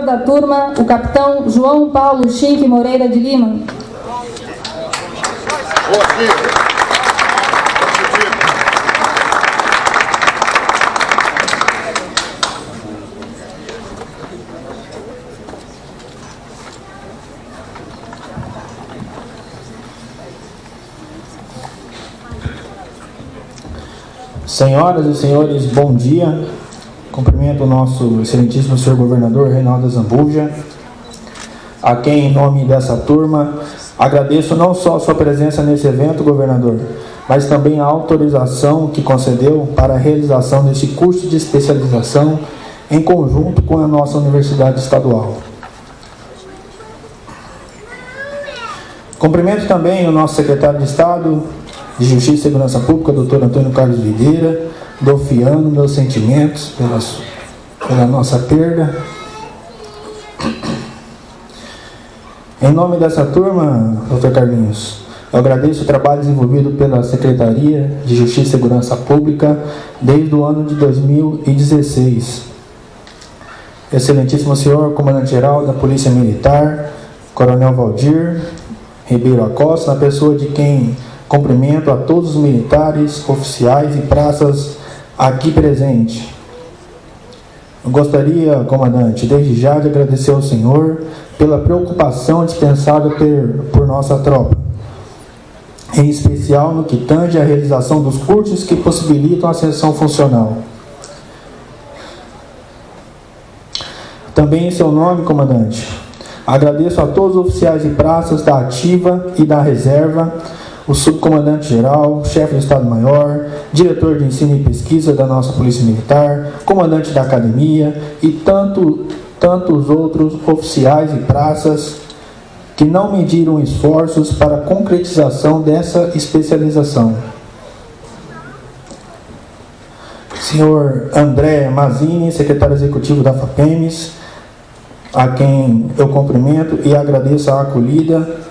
goleiro da turma, o capitão João Paulo Chique Moreira de Lima. Senhoras e senhores, bom dia. Cumprimento o nosso excelentíssimo senhor governador Reinaldo Zambuja, a quem, em nome dessa turma, agradeço não só a sua presença nesse evento, governador, mas também a autorização que concedeu para a realização desse curso de especialização em conjunto com a nossa Universidade Estadual. Cumprimento também o nosso secretário de Estado de Justiça e Segurança Pública, doutor Antônio Carlos Vigueira, dofiando meus sentimentos pela nossa perda. Em nome dessa turma, doutor Carlinhos, eu agradeço o trabalho desenvolvido pela Secretaria de Justiça e Segurança Pública desde o ano de 2016. Excelentíssimo senhor comandante-geral da Polícia Militar, coronel Valdir Ribeiro Acosta, na pessoa de quem cumprimento a todos os militares, oficiais e praças aqui presentes. Eu gostaria, comandante, desde já de agradecer ao senhor pela preocupação dispensada por nossa tropa, em especial no que tange à realização dos cursos que possibilitam a ascensão funcional. Também em seu nome, comandante, agradeço a todos os oficiais e praças da ativa e da reserva, o subcomandante-geral, chefe do Estado-Maior, diretor de ensino e pesquisa da nossa Polícia Militar, comandante da academia e tantos outros oficiais e praças que não mediram esforços para a concretização dessa especialização. Senhor André Mazini, secretário executivo da FAPEMS, a quem eu cumprimento e agradeço a acolhida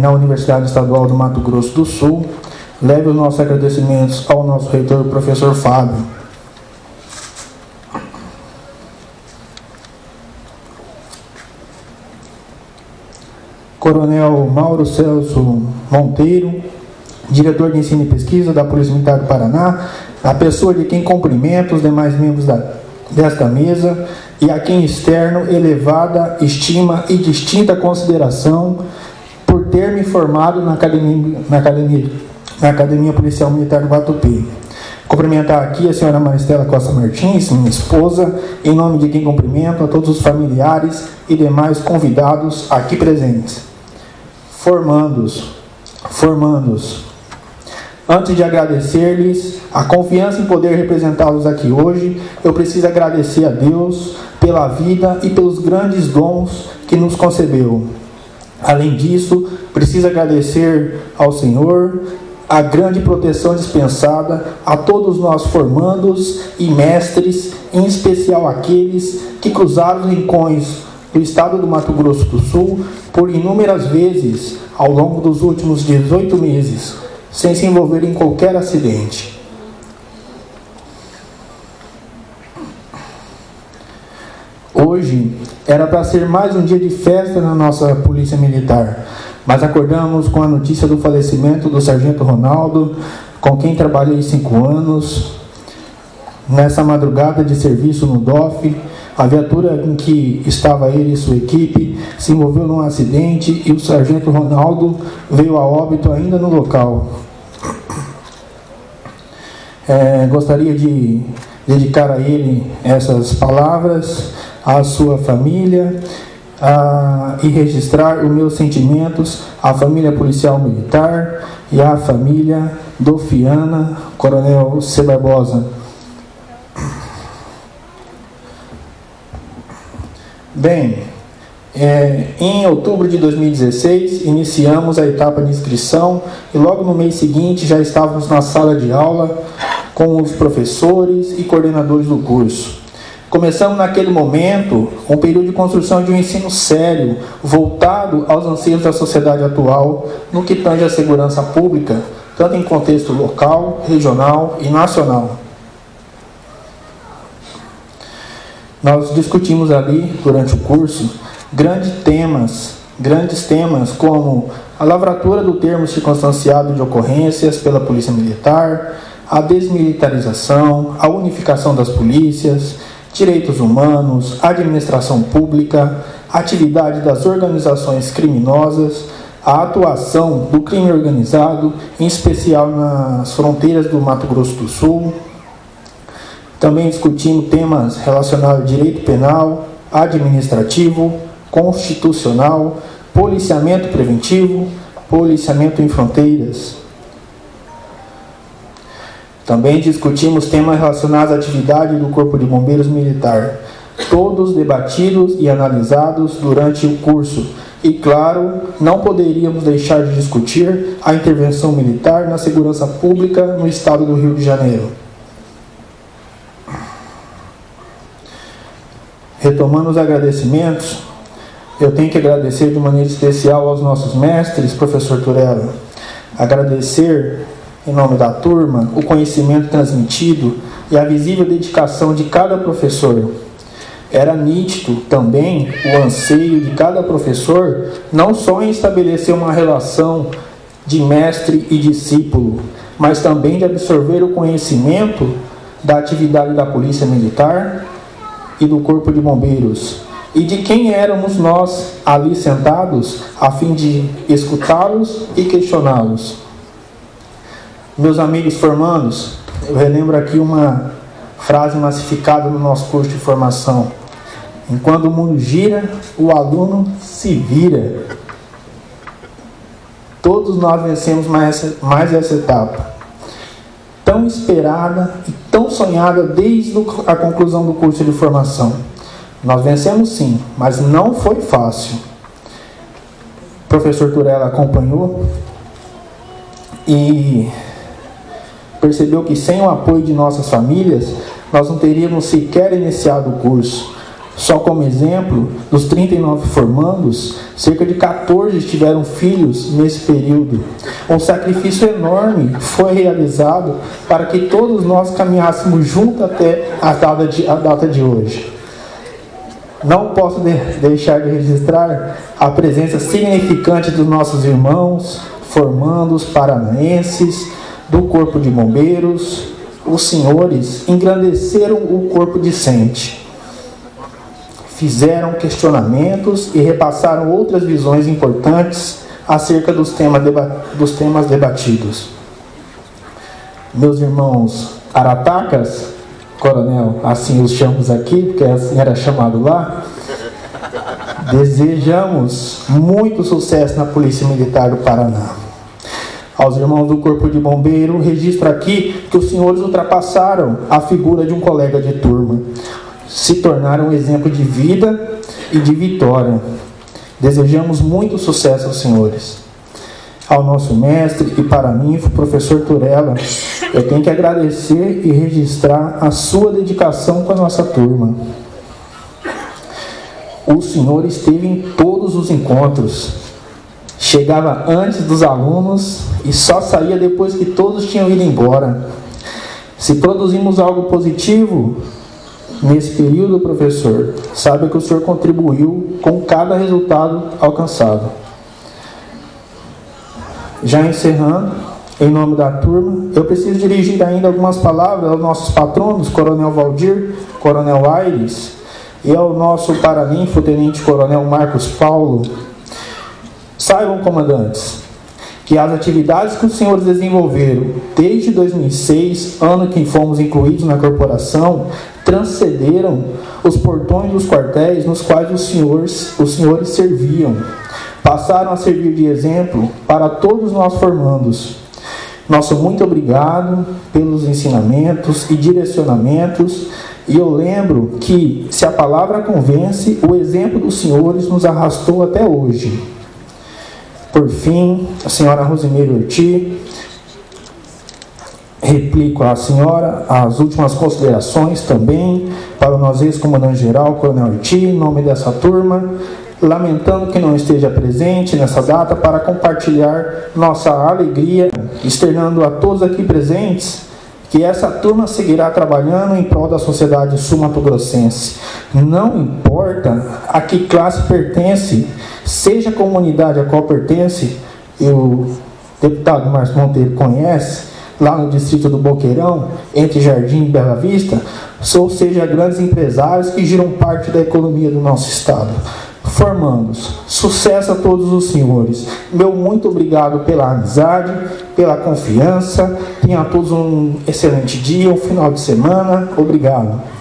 na Universidade Estadual do Mato Grosso do Sul. Leve os nossos agradecimentos ao nosso reitor, professor Fábio. Coronel Mauro Celso Monteiro, diretor de ensino e pesquisa da Polícia Militar do Paraná, a pessoa de quem cumprimento os demais membros desta mesa e a quem externo elevada estima e distinta consideração por ter me formado na Academia Policial Militar do Batupê. Cumprimentar aqui a senhora Maristela Costa Martins, minha esposa, em nome de quem cumprimento a todos os familiares e demais convidados aqui presentes. Formandos, antes de agradecer-lhes a confiança em poder representá-los aqui hoje, eu preciso agradecer a Deus pela vida e pelos grandes dons que nos concedeu. Além disso, preciso agradecer ao Senhor a grande proteção dispensada a todos nós formandos e mestres, em especial aqueles que cruzaram os rincões do estado do Mato Grosso do Sul por inúmeras vezes ao longo dos últimos 18 meses, sem se envolver em qualquer acidente. Hoje era para ser mais um dia de festa na nossa Polícia Militar, mas acordamos com a notícia do falecimento do sargento Ronaldo, com quem trabalhei 5 anos. Nessa madrugada de serviço no DOF, a viatura em que estava ele e sua equipe se envolveu num acidente e o sargento Ronaldo veio a óbito ainda no local. Gostaria de dedicar a ele essas palavras, à sua família, e registrar os meus sentimentos à família policial militar e à família dofiana, coronel Sebarbosa. Bem, em outubro de 2016, iniciamos a etapa de inscrição e logo no mês seguinte já estávamos na sala de aula com os professores e coordenadores do curso. Começamos naquele momento um período de construção de um ensino sério, voltado aos anseios da sociedade atual no que tange à segurança pública, tanto em contexto local, regional e nacional. Nós discutimos ali, durante o curso, grandes temas como a lavratura do termo circunstanciado de ocorrências pela Polícia Militar, a desmilitarização, a unificação das polícias, direitos humanos, administração pública, atividade das organizações criminosas, a atuação do crime organizado, em especial nas fronteiras do Mato Grosso do Sul. Também discutimos temas relacionados ao direito penal, administrativo, constitucional, policiamento preventivo, policiamento em fronteiras. Também discutimos temas relacionados à atividade do Corpo de Bombeiros Militar, todos debatidos e analisados durante o curso. E, claro, não poderíamos deixar de discutir a intervenção militar na segurança pública no estado do Rio de Janeiro. Retomando os agradecimentos, eu tenho que agradecer de maneira especial aos nossos mestres, professor Turella. Agradecer, em nome da turma, o conhecimento transmitido e a visível dedicação de cada professor. Era nítido também o anseio de cada professor não só em estabelecer uma relação de mestre e discípulo, mas também de absorver o conhecimento da atividade da Polícia Militar e do Corpo de Bombeiros, e de quem éramos nós ali sentados a fim de escutá-los e questioná-los. Meus amigos formandos, eu relembro aqui uma frase massificada no nosso curso de formação. Enquanto o mundo gira, o aluno se vira. Todos nós vencemos mais essa etapa, tão esperada e tão sonhada desde a conclusão do curso de formação. Nós vencemos sim, mas não foi fácil. O professor Turella acompanhou e percebeu que sem o apoio de nossas famílias, nós não teríamos sequer iniciado o curso. Só como exemplo, dos 39 formandos, cerca de 14 tiveram filhos nesse período. Um sacrifício enorme foi realizado para que todos nós caminhássemos juntos até a data de hoje. Não posso deixar de registrar a presença significante dos nossos irmãos, formandos, paranaenses, do Corpo de Bombeiros. Os senhores engrandeceram o corpo discente, fizeram questionamentos e repassaram outras visões importantes acerca dos temas debatidos. Meus irmãos Arapacas, coronel, assim os chamamos aqui, porque assim era chamado lá, desejamos muito sucesso na Polícia Militar do Paraná. Aos irmãos do Corpo de Bombeiro, registro aqui que os senhores ultrapassaram a figura de um colega de turma. Se tornaram um exemplo de vida e de vitória. Desejamos muito sucesso aos senhores. Ao nosso mestre e para mim, professor Turella, eu tenho que agradecer e registrar a sua dedicação com a nossa turma. O senhor esteve em todos os encontros. Chegava antes dos alunos e só saía depois que todos tinham ido embora. Se produzimos algo positivo nesse período, professor, sabe que o senhor contribuiu com cada resultado alcançado. Já encerrando, em nome da turma, eu preciso dirigir ainda algumas palavras aos nossos patronos, coronel Valdir, coronel Aires, e ao nosso paraninfo, tenente coronel Marcos Paulo. Saibam, comandantes, que as atividades que os senhores desenvolveram desde 2006, ano que fomos incluídos na corporação, transcenderam os portões dos quartéis nos quais os senhores serviam. Passaram a servir de exemplo para todos nós formandos. Nosso muito obrigado pelos ensinamentos e direcionamentos. E eu lembro que, se a palavra convence, o exemplo dos senhores nos arrastou até hoje. Por fim, a senhora Rosimério Urti, replico à senhora as últimas considerações também para o nosso ex-comandante-geral, coronel Urti, em nome dessa turma, lamentando que não esteja presente nessa data para compartilhar nossa alegria, externando a todos aqui presentes que essa turma seguirá trabalhando em prol da sociedade sul-mato-grossense. Não importa a que classe pertence, seja a comunidade a qual pertence, o deputado Márcio Monteiro conhece, lá no distrito do Boqueirão, entre Jardim e Bela Vista, ou seja, grandes empresários que giram parte da economia do nosso estado. Formandos, sucesso a todos os senhores. Meu muito obrigado pela amizade, pela confiança. Tenham a todos um excelente dia, um final de semana. Obrigado.